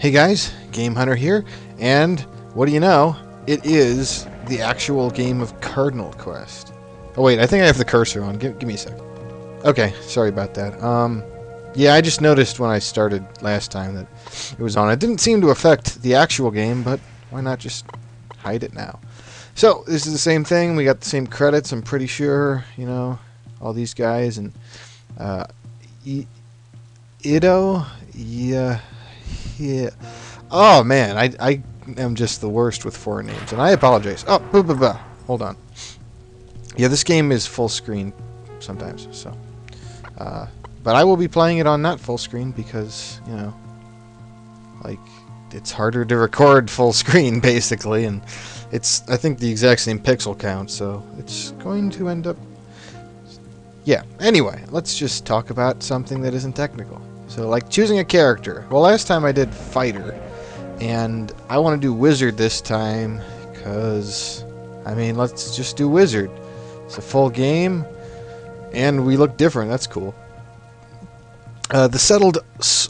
Hey guys, GameHunter here, and what do you know? It is the actual game of Cardinal Quest. Oh wait, I think I have the cursor on. Give me a sec. Okay, sorry about that. Yeah, I just noticed when I started last time that it was on. It didn't seem to affect the actual game, but why not just hide it now? So, this is the same thing. We got the same credits, I'm pretty sure. You know, all these guys, and Ito, yeah. Yeah. Oh man, I am just the worst with foreign names, and I apologize. Oh, blah, blah, blah. Hold on. Yeah, this game is full screen sometimes, so. But I will be playing it on not full screen because, you know, like, it's harder to record full screen basically, and it's, I think, the exact same pixel count, so it's going to end up. Yeah. Anyway, let's just talk about something that isn't technical. So, like, choosing a character. Well, last time I did Fighter, and I want to do Wizard this time, because, I mean, let's just do Wizard. It's a full game, and we look different. That's cool. The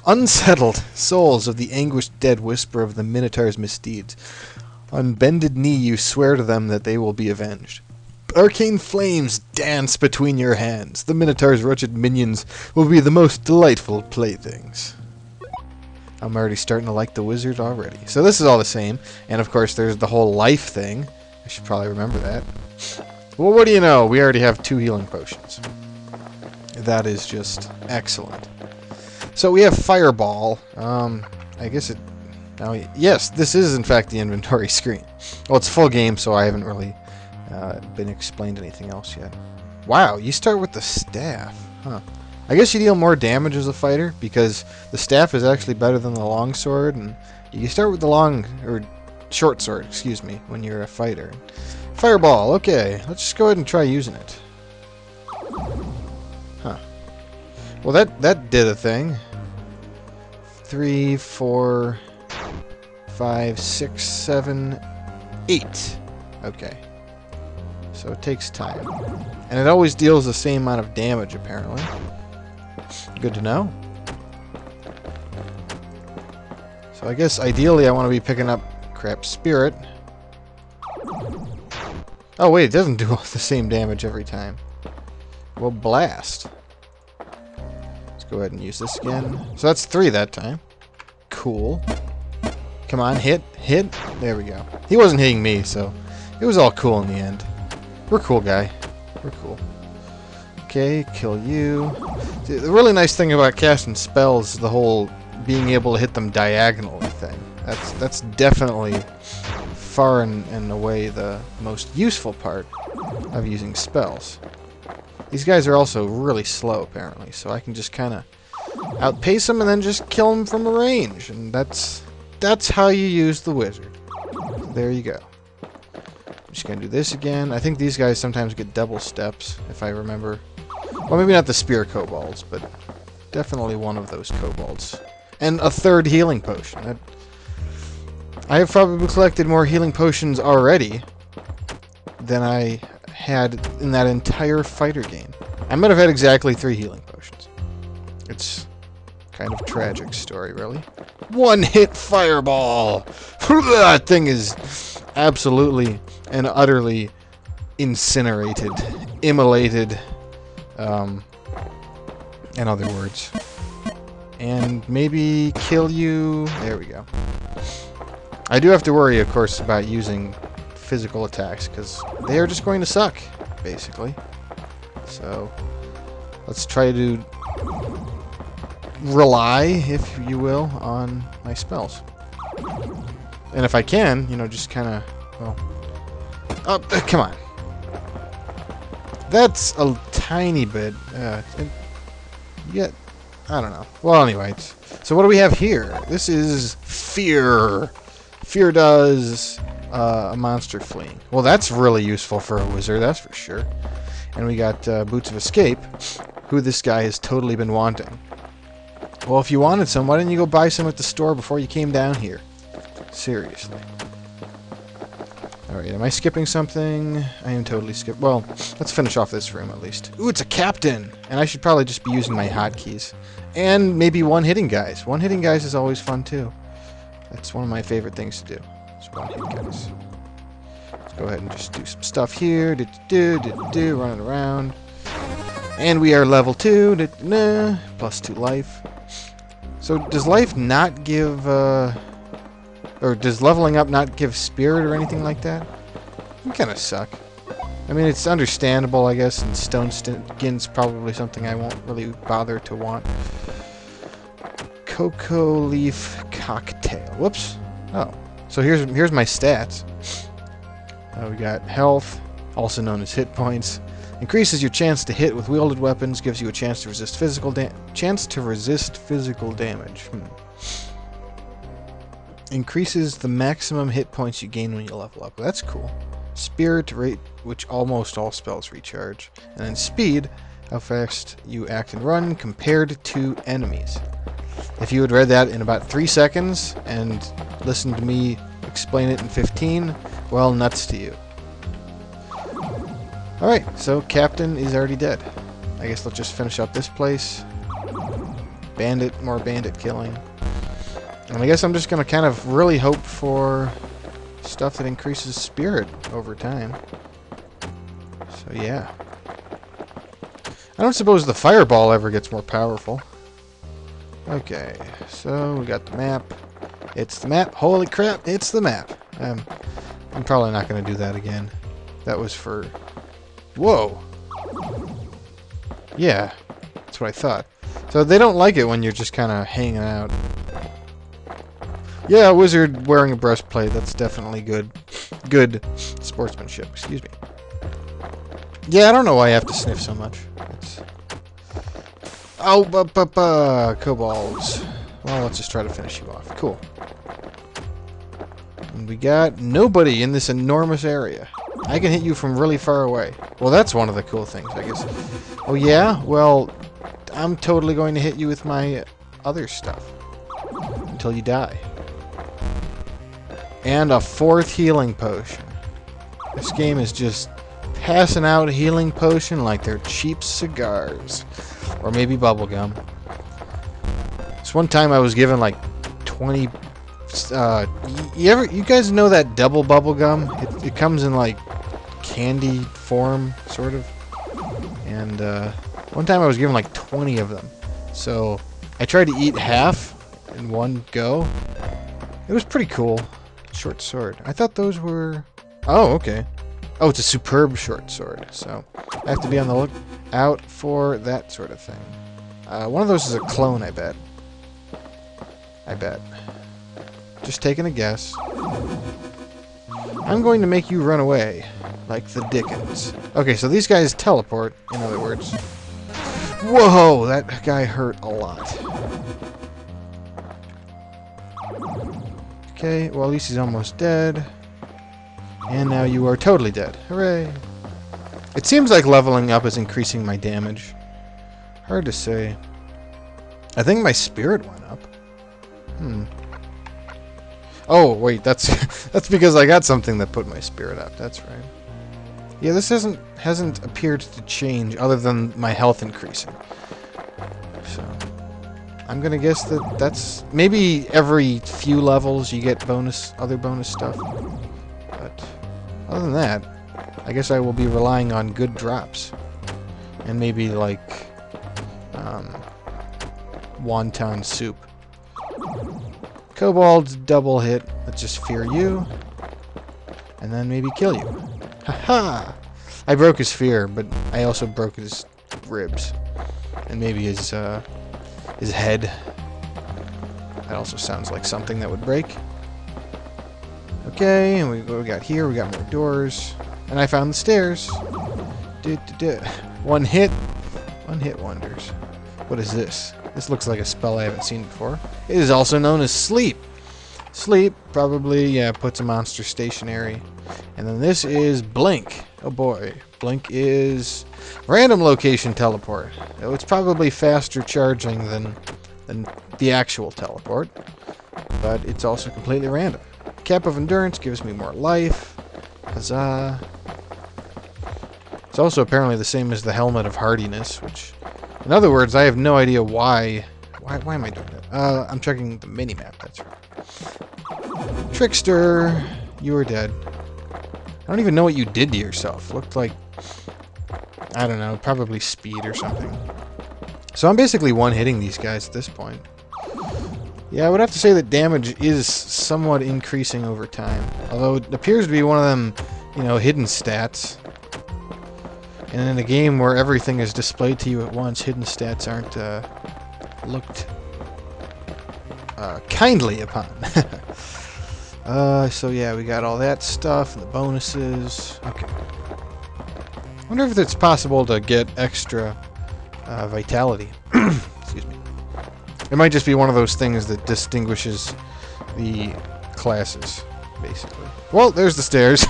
unsettled souls of the anguished dead whisper of the Minotaur's misdeeds. On bended knee you swear to them that they will be avenged. Arcane flames dance between your hands. The Minotaur's wretched minions will be the most delightful playthings. I'm already starting to like the Wizard already. So this is all the same. And of course there's the whole life thing. I should probably remember that. Well, what do you know? We already have 2 healing potions. That is just excellent. So we have Fireball. I guess it... Now, yes, this is in fact the inventory screen. Well, it's full game, so I haven't really... been explained anything else yet. Wow, you start with the staff, huh? I guess you deal more damage as a fighter because the staff is actually better than the long sword, and you start with the short sword, excuse me, when you're a fighter. Fireball, okay, let's just go ahead and try using it. Huh. Well, that did a thing. 3, 4, 5, 6, 7, 8. Okay. So it takes time. And it always deals the same amount of damage, apparently. Good to know. So I guess, ideally, I want to be picking up Crap Spirit. Oh, wait, it doesn't do all the same damage every time. Well, Blast. Let's go ahead and use this again. So that's 3 that time. Cool. Come on, hit, hit. There we go. He wasn't hitting me, so it was all cool in the end. We're cool, guy. We're cool. Okay, kill you. The really nice thing about casting spells is the whole being able to hit them diagonally thing. That's definitely far and away the most useful part of using spells. These guys are also really slow, apparently, so I can just kind of outpace them and then just kill them from range, and that's how you use the Wizard. So there you go. I'm just going to do this again. I think these guys sometimes get double steps, if I remember. Well, maybe not the spear kobolds, but definitely one of those kobolds. And a 3rd healing potion. I have probably collected more healing potions already than I had in that entire fighter game. I might have had exactly 3 healing potions. It's kind of a tragic story, really. 1-hit fireball! That thing is... absolutely and utterly incinerated, immolated, in other words. And maybe kill you. There we go. I do have to worry, of course, about using physical attacks, because they are just going to suck, basically. So, let's try to rely, if you will, on my spells. And if I can, you know, just kind of, well... Oh, come on. That's a tiny bit... yet, I don't know. Well, anyway, so what do we have here? This is Fear. Fear does a monster fleeing. Well, that's really useful for a Wizard, that's for sure. And we got Boots of Escape, who this guy has totally been wanting. Well, if you wanted some, why didn't you go buy some at the store before you came down here? Seriously. Alright, am I skipping something? I am totally skipping. Well, let's finish off this room at least. Ooh, it's a captain! And I should probably just be using my hotkeys. And maybe one-hitting guys. One-hitting guys is always fun, too. That's one of my favorite things to do. Spotting guys. Let's go ahead and just do some stuff here. Running around. And we are level 2. Plus 2 life. So does life not give, or does leveling up not give spirit or anything like that? It kind of suck. I mean, it's understandable, I guess, and stone skin's probably something I won't really bother to want. Cocoa leaf cocktail. Whoops. Oh. So here's my stats. We got health, also known as hit points. Increases your chance to hit with wielded weapons, gives you a chance to resist physical damage. Increases the maximum hit points you gain when you level up. Well, that's cool. Spirit rate, which almost all spells recharge, and then speed, how fast you act and run compared to enemies. If you had read that in about 3 seconds and listened to me explain it in 15, well, nuts to you. Alright, so Captain is already dead. I guess let's just finish up this place. Bandit, more bandit killing. And I guess I'm just going to kind of really hope for stuff that increases spirit over time. So yeah. I don't suppose the fireball ever gets more powerful. Okay, so we got the map. It's the map. Holy crap, it's the map. I'm probably not going to do that again. That was for... Whoa! Yeah, that's what I thought. So they don't like it when you're just kind of hanging out. Yeah, a wizard wearing a breastplate, that's definitely good sportsmanship, excuse me. Yeah, I don't know why I have to sniff so much. It's... Oh, kobolds. Well, let's just try to finish you off. Cool. And we got nobody in this enormous area. I can hit you from really far away. Well, that's one of the cool things, I guess. Oh, yeah? Well, I'm totally going to hit you with my other stuff. Until you die. And a 4th healing potion. This game is just passing out healing potion like they're cheap cigars. Or maybe bubblegum. This one time I was given like 20... you guys know that double bubblegum? It comes in like candy form, sort of. And one time I was given like 20 of them. So I tried to eat half in one go. It was pretty cool. Short sword. I thought those were... Oh, okay. Oh, it's a superb short sword. So I have to be on the lookout for that sort of thing. One of those is a clone, I bet. Just taking a guess. I'm going to make you run away. Like the dickens. Okay, so these guys teleport, in other words. Whoa, that guy hurt a lot. Okay, well at least he's almost dead. And now you are totally dead. Hooray! It seems like leveling up is increasing my damage. Hard to say. I think my spirit went up. Oh, wait, that's because I got something that put my spirit up. That's right. Yeah, this hasn't appeared to change other than my health increasing. So, I'm going to guess that that's... Maybe every few levels you get other bonus stuff. But other than that, I guess I will be relying on good drops. And maybe, like, wonton soup. Kobold's double hit. Let's just fear you. And then maybe kill you. Haha! I broke his fear, but I also broke his ribs. And maybe his head. That also sounds like something that would break. Okay, and we got here, we got more doors. And I found the stairs. One hit. One hit wonders. What is this? This looks like a spell I haven't seen before. It is also known as sleep. Sleep probably, yeah, puts a monster stationary. And then this is blink. Oh boy. Blink is random location teleport. Oh, it's probably faster charging than the actual teleport. But it's also completely random. Cap of endurance gives me more life. Huzzah. It's also apparently the same as the helmet of hardiness, which... In other words, I have no idea why am I doing that? I'm checking the mini-map, that's right. Trickster! You are dead. I don't even know what you did to yourself. Looked like... I don't know, probably speed or something. So I'm basically one-hitting these guys at this point. Yeah, I would have to say that damage is somewhat increasing over time. Although it appears to be one of them, you know, hidden stats. And in a game where everything is displayed to you at once, hidden stats aren't looked kindly upon. So yeah, we got all that stuff, and the bonuses. Okay. I wonder if it's possible to get extra vitality. Excuse me. It might just be one of those things that distinguishes the classes, basically. Well, there's the stairs.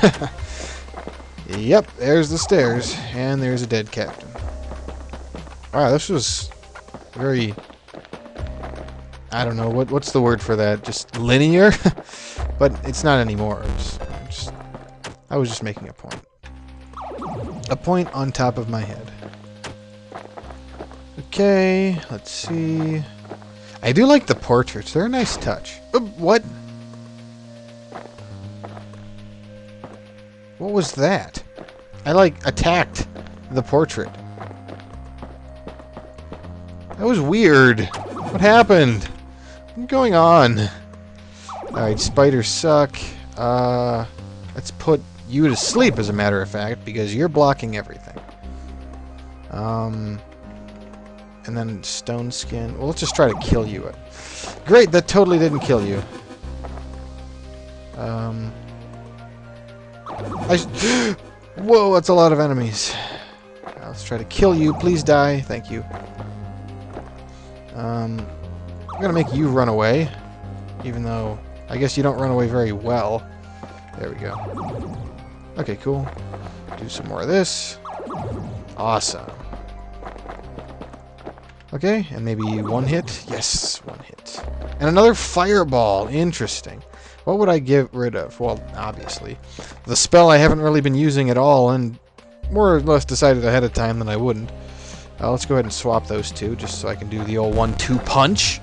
Yep, there's the stairs, and there's a dead captain. Wow, this was very... I don't know, what's the word for that? Just linear? But it's not anymore. I was just making a point. A point on top of my head. Okay, let's see... I do like the portraits. They're a nice touch. What? What was that? I, like, attacked the portrait. That was weird. What happened? What's going on? Alright, spiders suck. Let's put you to sleep, as a matter of fact, because you're blocking everything. And then stone skin. Well, let's just try to kill you. Great, that totally didn't kill you. Whoa, that's a lot of enemies. Let's try to kill you. Please die. Thank you. I'm gonna make you run away. Even though, I guess you don't run away very well. There we go. Okay, cool. Do some more of this. Awesome. Okay, and maybe one hit. Yes, one hit. And another fireball. Interesting. What would I get rid of? Well, obviously. The spell I haven't really been using at all, and more or less decided ahead of time that I wouldn't. Let's go ahead and swap those two, just so I can do the old 1-2 punch.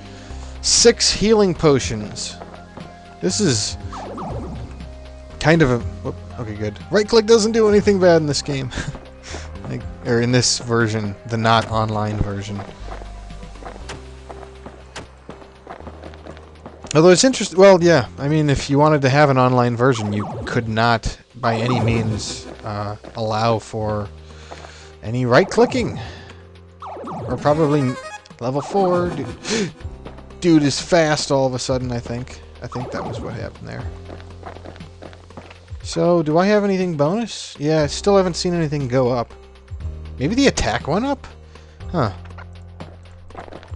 6 healing potions. This is... kind of a... Whoop, okay, good. Right-click doesn't do anything bad in this game. Or in this version. The not online version. Although it's interesting... Well, yeah. I mean, if you wanted to have an online version, you could not, by any means, allow for any right-clicking. Or probably level 4. Dude is fast all of a sudden, I think. I think that was what happened there. So, do I have anything bonus? Yeah, I still haven't seen anything go up. Maybe the attack went up? Huh.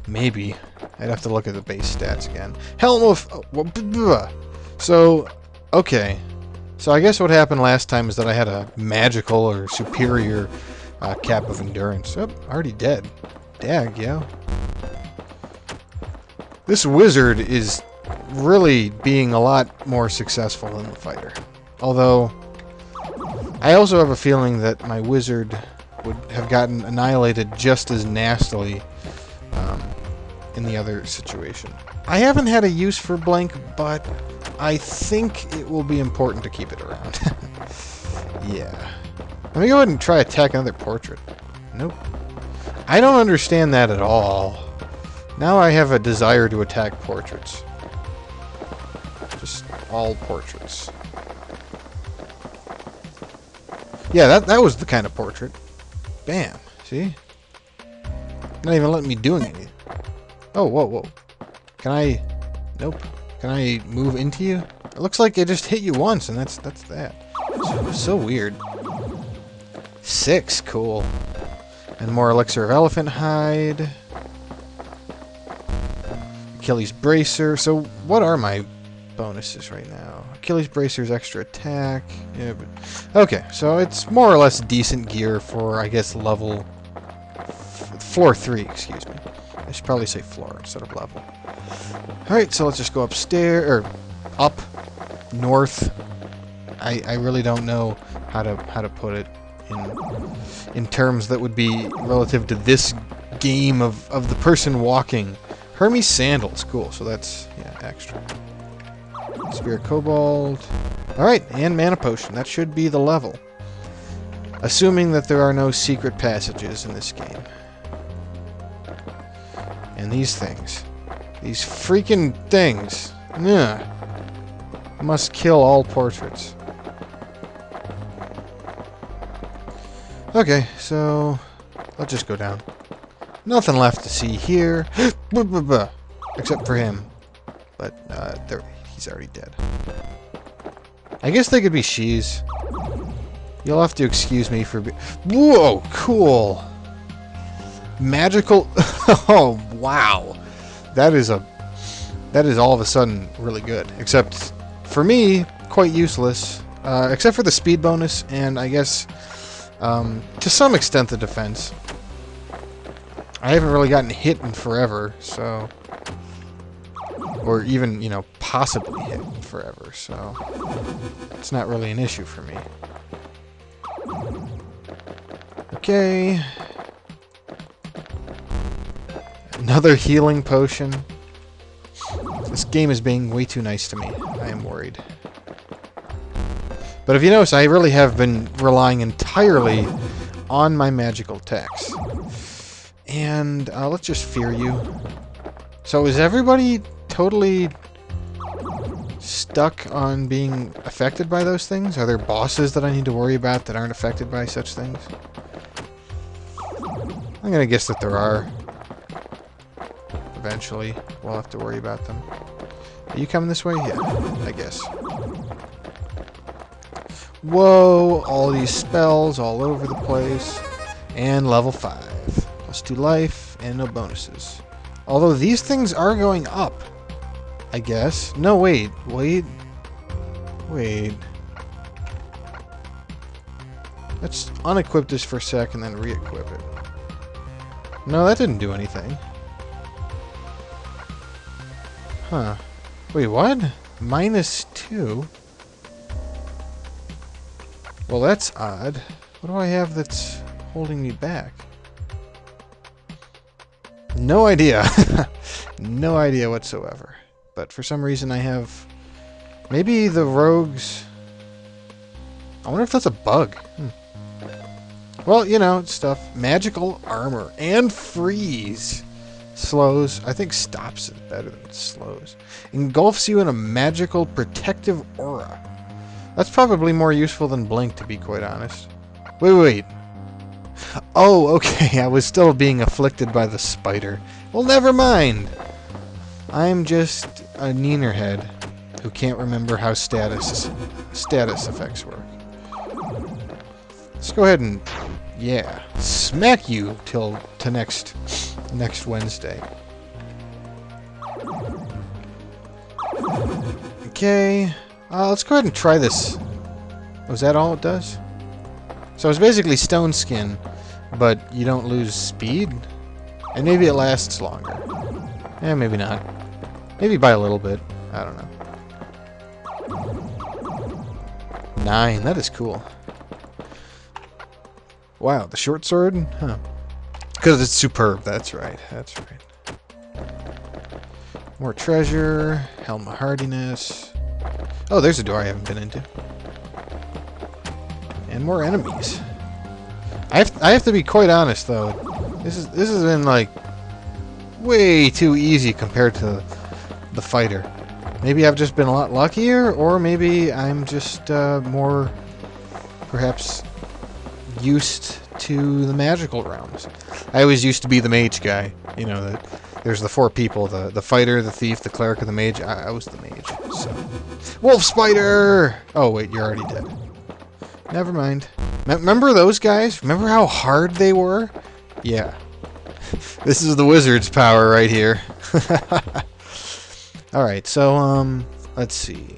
Maybe. I'd have to look at the base stats again. Helm of... So, okay. So I guess what happened last time is that I had a magical or superior cap of endurance. Oh, already dead. Dag, yo. This wizard is really being a lot more successful than the fighter. Although, I also have a feeling that my wizard would have gotten annihilated just as nastily in the other situation. I haven't had a use for blank, but I think it will be important to keep it around. Yeah. Let me go ahead and try attack another portrait. Nope. I don't understand that at all. Now I have a desire to attack portraits. Just all portraits. Yeah, that was the kind of portrait. Bam. See? Not even letting me do anything. Oh, whoa, whoa. Can I... Nope. Can I move into you? It looks like it just hit you once, and that's that. So weird. 6, cool. And more elixir of elephant hide. Achilles bracer. So, what are my bonuses right now? Achilles bracer's extra attack. Yeah, but... Okay, so it's more or less decent gear for, I guess, level... Floor 3, excuse me. I should probably say floor instead of level. Alright, so let's just go upstairs, or up, north. I really don't know how to put it in terms that would be relative to this game of the person walking. Hermes sandals, cool, so that's, yeah, extra. Spear of Kobold. Alright, and Mana Potion. That should be the level. Assuming that there are no secret passages in this game. And these things. These freaking things. Ugh. Must kill all portraits. Okay, so I'll just go down. Nothing left to see here. Except for him. But he's already dead. I guess they could be she's. You'll have to excuse me for whoa, cool. Magical. Oh, wow. That is all of a sudden really good. Except for me, quite useless. Except for the speed bonus and I guess to some extent the defense. I haven't really gotten hit in forever, so or even, you know, possibly hit forever, so it's not really an issue for me. Okay. Another healing potion. This game is being way too nice to me. I am worried. But if you notice, I really have been relying entirely on my magical attacks. And let's just fear you. So is everybody totally stuck on being affected by those things? Are there bosses that I need to worry about that aren't affected by such things? I'm gonna guess that there are. Eventually, we'll have to worry about them. Are you coming this way? Yeah, I guess. Whoa, all these spells all over the place. And level 5. Plus 2 life and no bonuses. Although these things are going up, I guess. No, wait. Let's unequip this for a sec and then re-equip it. No, that didn't do anything. Huh. Wait, what? -2? Well, that's odd. What do I have that's holding me back? No idea. No idea whatsoever. But for some reason I have... Maybe the rogues... I wonder if that's a bug. Well, you know, stuff. Magical armor. And freeze. Slows. I think stops it better than slows. Engulfs you in a magical protective aura. That's probably more useful than Blink, to be quite honest. Wait. Oh, okay. I was still being afflicted by the spider. Well, never mind. I'm just a neenerhead who can't remember how status effects work. Let's go ahead and, yeah, smack you till next Wednesday. Okay, let's go ahead and try this. Oh, is that all it does? So it's basically Stone Skin, but you don't lose speed, and maybe it lasts longer. Eh, maybe not. Maybe by a little bit. I don't know. 9. That is cool. Wow, the short sword? Huh. Because it's superb, that's right. More treasure, Helm of Hardiness. Oh, there's a door I haven't been into. And more enemies. I have to be quite honest, though. This has been, like, way too easy compared to the fighter. Maybe I've just been a lot luckier, or maybe I'm just more, perhaps... used to the magical realms. I always used to be the mage guy. You know, there's the 4 people, the fighter, the thief, the cleric, and the mage. I was the mage, so... Wolf Spider! Oh, wait, you're already dead. Never mind. Remember those guys? Remember how hard they were? Yeah. This is the wizard's power right here. Alright, so, let's see.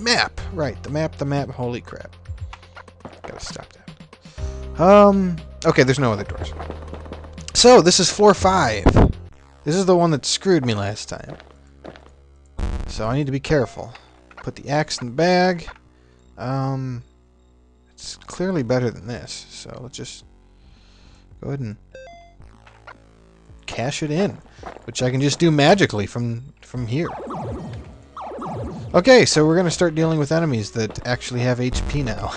Map! Right, the map, holy crap. Gotta stop that. Okay, there's no other doors. So, this is floor 5. This is the one that screwed me last time. So I need to be careful. Put the axe in the bag. It's clearly better than this. So let's just go ahead and cash it in. Which I can just do magically from here. Okay, so we're going to start dealing with enemies that actually have HP now.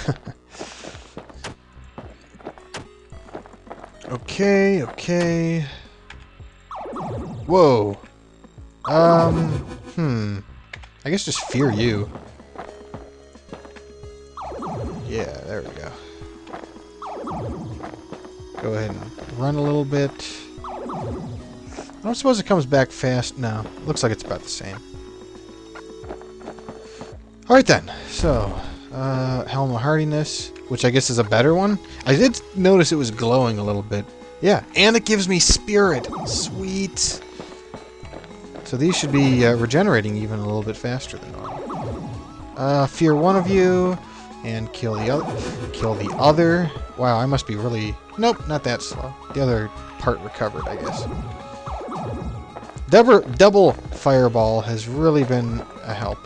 Okay, okay. Whoa. I guess just fear you. Yeah, there we go. Go ahead and run a little bit. I don't suppose it comes back fast. No, looks like it's about the same. Alright then, so, Helm of Hardiness, which I guess is a better one. I did notice it was glowing a little bit. Yeah, and it gives me spirit. Sweet. So these should be regenerating even a little bit faster than normal. Fear one of you, and kill the other. Wow, I must be really... Nope, not that slow. The other part recovered, I guess. Double Fireball has really been a help.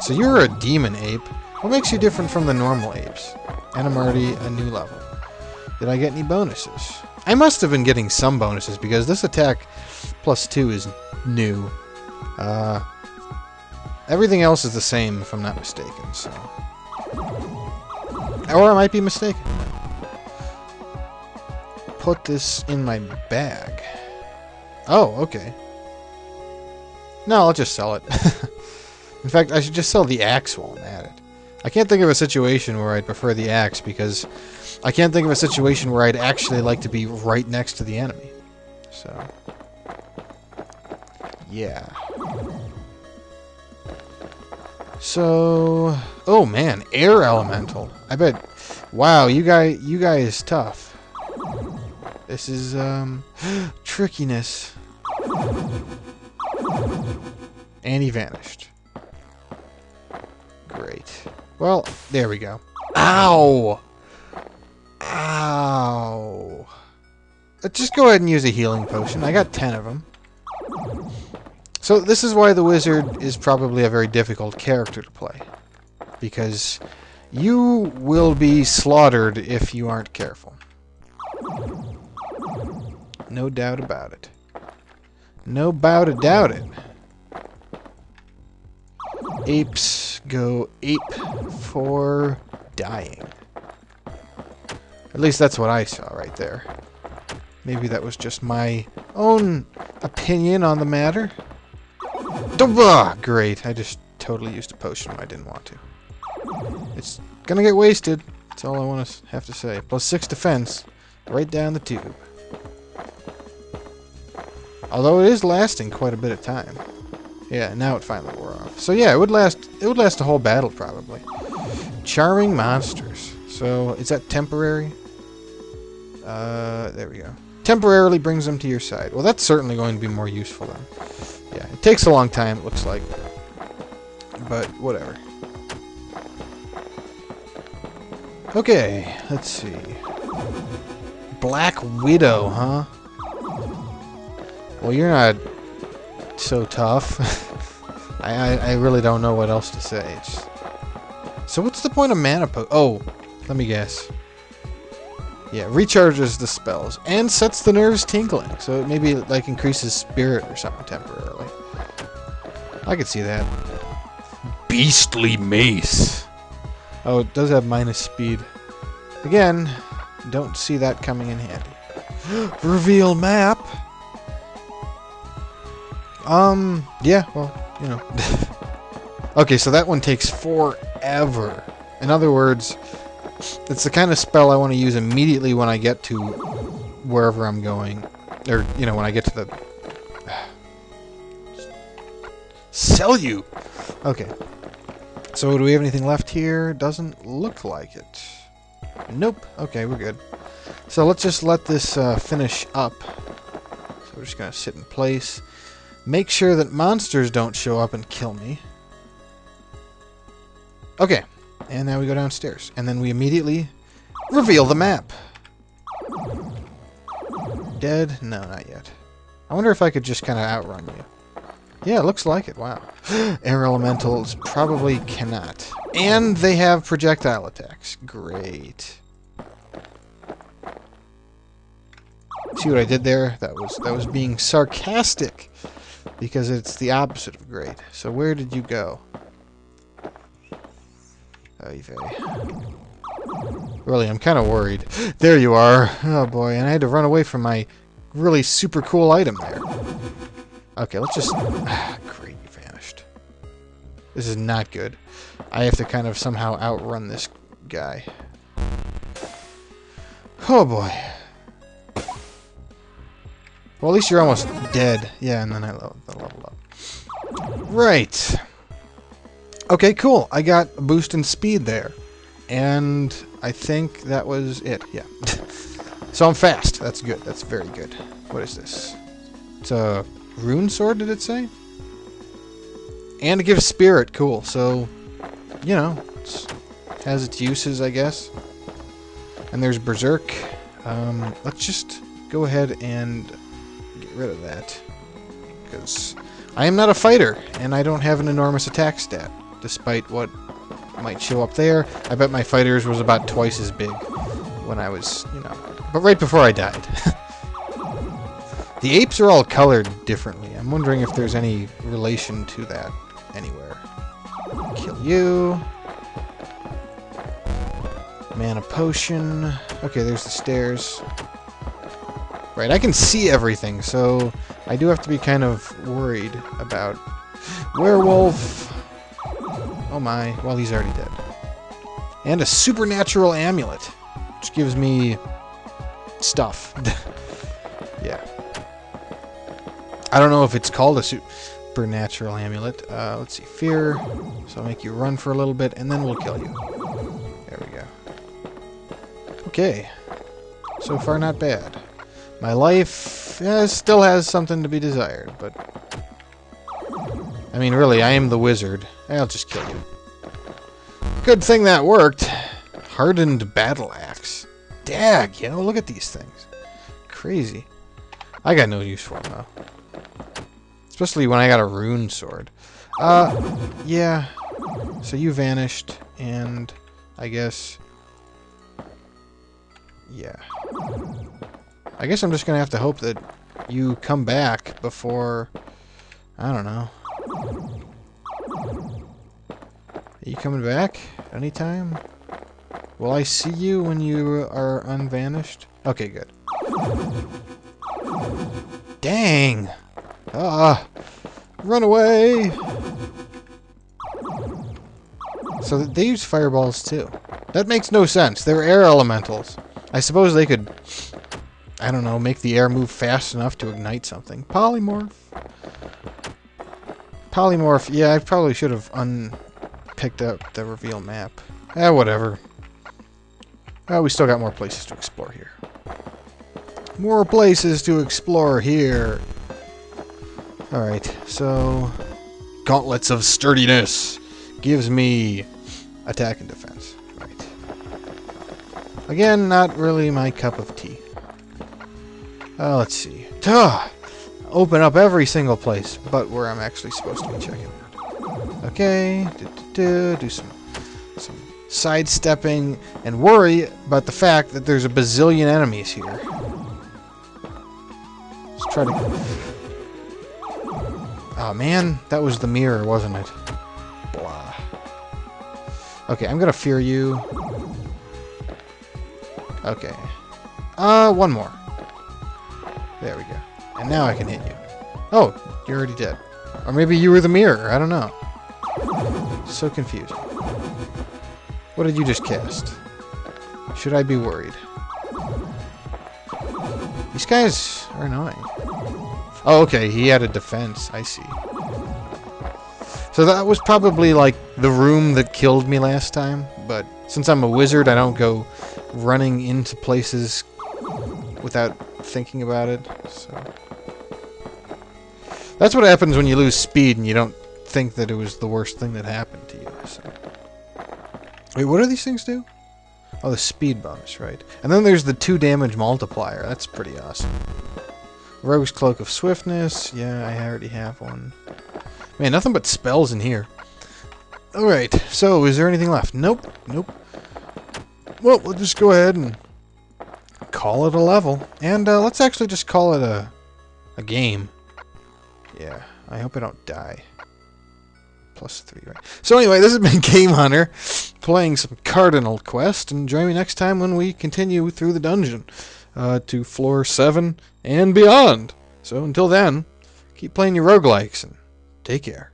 So you're a demon ape. What makes you different from the normal apes? And I'm already a new level. Did I get any bonuses? I must have been getting some bonuses because this attack +2 is new. Everything else is the same if I'm not mistaken, so... Or I might be mistaken. Put this in my bag. Oh, okay. No, I'll just sell it. In fact, I should just sell the axe while I'm at it. I can't think of a situation where I'd prefer the axe, because I can't think of a situation where I'd actually like to be right next to the enemy. So... yeah. So... oh man, Air Elemental! I bet... wow, you guy is tough. This is, trickiness. And he vanished. Great. Well, there we go. Ow! Ow! Let's just go ahead and use a healing potion. I got 10 of them. So this is why the wizard is probably a very difficult character to play. Because you will be slaughtered if you aren't careful. No doubt about it. No bow to doubt it. Apes go ape for dying. At least that's what I saw right there. Maybe that was just my own opinion on the matter. Great, I just totally used a potion when I didn't want to. It's gonna get wasted. That's all I want to have to say. +6 defense, right down the tube. Although it is lasting quite a bit of time. Yeah, now it finally wore off. So yeah, it would last a whole battle probably. Charming monsters. So is that temporary? There we go. Temporarily brings them to your side. Well, that's certainly going to be more useful then. Yeah, it takes a long time, it looks like. But whatever. Okay, let's see. Black Widow, huh? Well, you're not so tough. I really don't know what else to say. So what's the point of mana po- oh, let me guess. Yeah, recharges the spells and sets the nerves tingling. So it maybe like increases spirit or something temporarily. I could see that. Beastly Mace. Oh, it does have -speed. Again, don't see that coming in handy. Reveal map. Yeah, well, you know. Okay, so that one takes forever. In other words, it's the kind of spell I want to use immediately when I get to wherever I'm going. Or, you know, when I get to the... sell you! Okay. So do we have anything left here? Doesn't look like it. Nope. Okay, we're good. So let's just let this finish up. So we're just going to sit in place. Make sure that monsters don't show up and kill me. Okay, and now we go downstairs. And then we immediately reveal the map. Dead? No, not yet. I wonder if I could just kind of outrun you. Yeah, looks like it. Wow. Air Elementals probably cannot. And they have projectile attacks. Great. See what I did there? That was being sarcastic. because it's the opposite of great. So where did you go? Oh, you fairy. Really, I'm kind of worried. There you are. Oh boy, and I had to run away from my really super cool item there. Okay, let's just... Ah, great, you vanished. This is not good. I have to kind of somehow outrun this guy. Oh boy. Well, at least you're almost dead. Yeah, and then I level up. Right. Okay, cool. I got a boost in speed there. And I think that was it. Yeah. So I'm fast. That's good. That's very good. What is this? It's a rune sword, did it say? And it gives spirit. Cool. So, you know, it has its uses, I guess. And there's Berserk. Let's just go ahead and get rid of that. Because I am not a fighter, and I don't have an enormous attack stat, despite what might show up there. I bet my fighters was about twice as big when I was, you know... But right before I died. The apes are all colored differently. I'm wondering if there's any relation to that anywhere. Kill you... Mana potion. Okay, there's the stairs. Right, I can see everything, so I do have to be kind of worried about... Werewolf! Oh my. Well, he's already dead. And a supernatural amulet, which gives me... stuff. Yeah. I don't know if it's called a supernatural amulet. Let's see. Fear. So I'll make you run for a little bit, and then we'll kill you. Okay, so far not bad. My life still has something to be desired, but... I mean, really, I am the wizard. I'll just kill you. Good thing that worked. Hardened battle axe. Dag, you know, look at these things. Crazy. I got no use for them, though. Especially when I got a rune sword. Yeah. So you vanished, and I guess... Yeah. I guess I'm just going to have to hope that you come back before... I don't know. Are you coming back anytime? Will I see you when you are unvanished? Okay, good. Dang! Ah! Run away! So they use fireballs too. That makes no sense. They're air elementals. I suppose they could, I don't know, make the air move fast enough to ignite something. Polymorph. Polymorph. Yeah, I probably should have picked up the reveal map. Eh, whatever. Oh, we still got more places to explore here. More places to explore here. Alright, so... Gauntlets of Sturdiness gives me attack and defense. Again, not really my cup of tea. Let's see. Duh! Open up every single place, but where I'm actually supposed to be checking out. Okay, do some sidestepping and worry about the fact that there's a bazillion enemies here. Let's try to... Oh man, that was the mirror, wasn't it? Blah. Okay, I'm gonna fear you. Okay. One more. There we go. And now I can hit you. Oh, you're already dead. Or maybe you were the mirror. I don't know. So confusing. What did you just cast? Should I be worried? These guys are annoying. Oh, okay. He had a defense. I see. So that was probably, like, the room that killed me last time. But since I'm a wizard, I don't go... running into places without thinking about it. So that's what happens when you lose speed and you don't think that it was the worst thing that happened to you. So. Wait, what do these things do? Oh, the speed bonus, right. And then there's the 2 damage multiplier. That's pretty awesome. Rogue's Cloak of Swiftness. Yeah, I already have one. Man, nothing but spells in here. Alright, so is there anything left? Nope, nope. Well, we'll just go ahead and call it a level. And let's actually just call it a game. Yeah. I hope I don't die. +3, right? So anyway, this has been GameHunter playing some Cardinal Quest, and join me next time when we continue through the dungeon to floor 7 and beyond. So until then, keep playing your roguelikes and take care.